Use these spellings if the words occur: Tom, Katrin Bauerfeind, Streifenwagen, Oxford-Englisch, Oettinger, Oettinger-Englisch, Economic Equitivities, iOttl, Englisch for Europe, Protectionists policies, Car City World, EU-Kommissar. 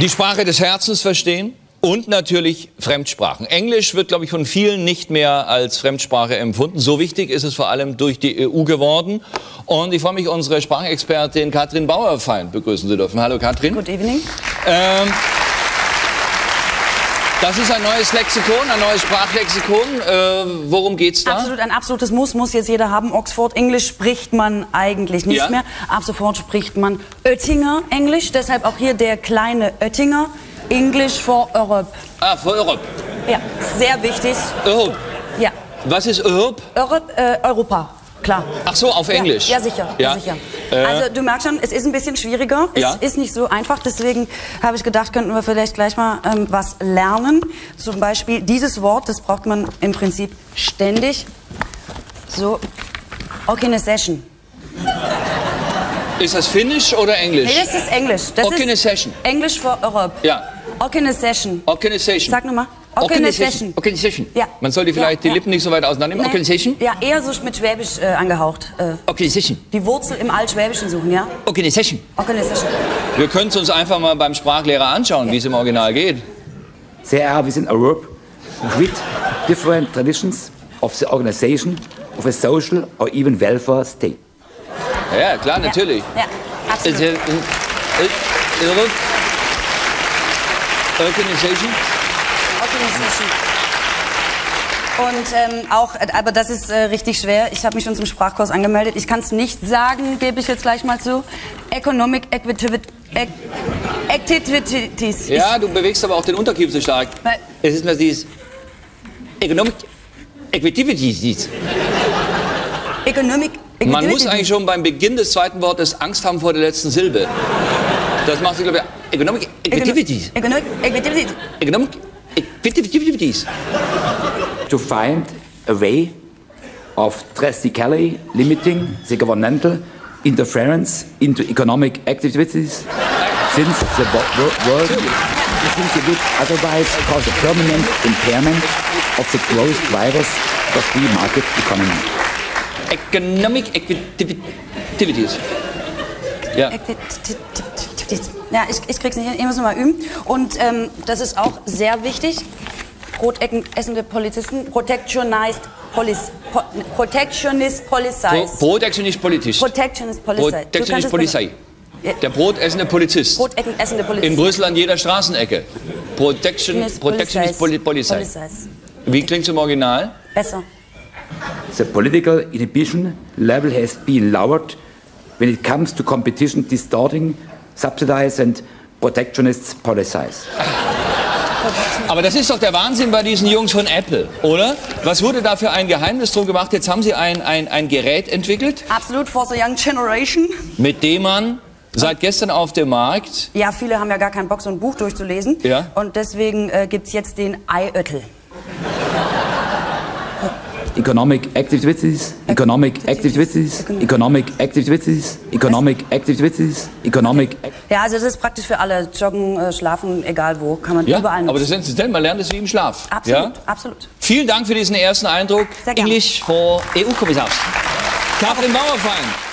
Die Sprache des Herzens verstehen und natürlich Fremdsprachen. Englisch wird, glaube ich, von vielen nicht mehr als Fremdsprache empfunden. So wichtig ist es vor allem durch die EU geworden. Und ich freue mich, unsere Sprachexpertin Katrin Bauerfeind begrüßen zu dürfen. Hallo Katrin. Good evening. Das ist ein neues Lexikon, ein neues Sprachlexikon. Worum geht's da? Absolut, ein absolutes Muss, muss jetzt jeder haben. Oxford-Englisch spricht man eigentlich nicht mehr. Ab sofort spricht man Oettinger-Englisch. Deshalb auch hier der kleine Oettinger. Englisch for Europe. Ah, for Europe. Ja, sehr wichtig. Europe. Ja. Was ist Europe? Europe, Europa. Klar. Ach so, auf Englisch? Ja, ja sicher. Ja. Ja, sicher. Also du merkst schon, es ist ein bisschen schwieriger, es ist nicht so einfach, deswegen habe ich gedacht, könnten wir vielleicht gleich mal was lernen. Zum Beispiel dieses Wort, das braucht man im Prinzip ständig. So, okay, eine Session. Ist das Finnisch oder Englisch? Nee, das ist Englisch. Das Organisation. Ist Englisch for Europe. Ja. Organisation. Organisation. Sag nochmal. Organisation. Organisation. Ja. Man sollte vielleicht die Lippen nicht so weit auseinandernehmen. Nee. Organisation? Ja, eher so mit Schwäbisch angehaucht. Organisation. Die Wurzel im Altschwäbischen suchen, ja? Organisation. Organisation. Wir können es uns einfach mal beim Sprachlehrer anschauen, wie es im Original geht. There are within Europe with different traditions of the organization of a social or even welfare state. Ja, klar, natürlich. Ja, ja absolut. Organisation. Und auch, aber das ist richtig schwer. Ich habe mich schon zum Sprachkurs angemeldet. Ich kann es nicht sagen, gebe ich jetzt gleich mal zu. Economic Equitivities. Ja, du bewegst aber auch den Unterkiefer so stark. Es ist mir dieses Economic Equitivities. Economic Man muss eigentlich schon beim Beginn des zweiten Wortes Angst haben vor der letzten Silbe. Das macht sich, glaube ich, Economic Equitivities. Economic Equitivities. Economic Equitivities. To find a way of drastically limiting the governmental interference into economic activities since the world would otherwise cause a permanent impairment of the growth drivers of the market economy. Economic Activities. Ja. Ja, ich krieg's nicht hin, ich muss nochmal üben. Und das ist auch sehr wichtig. Rotecken essende Polizisten, Protectionist Policies. Protectionist Policies. Protectionist Policies. Protectionist Polizei. Der brotessende Polizist. Brotecken essende Polizist. In Brüssel an jeder Straßenecke. Protectionist Polizei. Wie klingt's im Original? Besser. The political inhibition level has been lowered when it comes to competition distorting, subsidized and protectionist policies. Aber das ist doch der Wahnsinn bei diesen Jungs von Apple, oder? Was wurde da für ein Geheimnis drum gemacht? Jetzt haben sie ein Gerät entwickelt. Absolut, for the young generation. Mit dem man... Seit gestern auf dem Markt... Ja, viele haben ja gar keinen Bock, so ein Buch durchzulesen. Ja. Und deswegen gibt es jetzt den iOttl. Economic Activities, Economic Activities, Economic Activities, Economic Activities, Economic... Ja, also das ist praktisch für alle. Joggen, schlafen, egal wo, kann man überall nutzen. Aber das ist man lernt es wie im Schlaf. Absolut, absolut. Vielen Dank für diesen ersten Eindruck. Englisch for EU-Kommissar. Katrin Bauerfeind.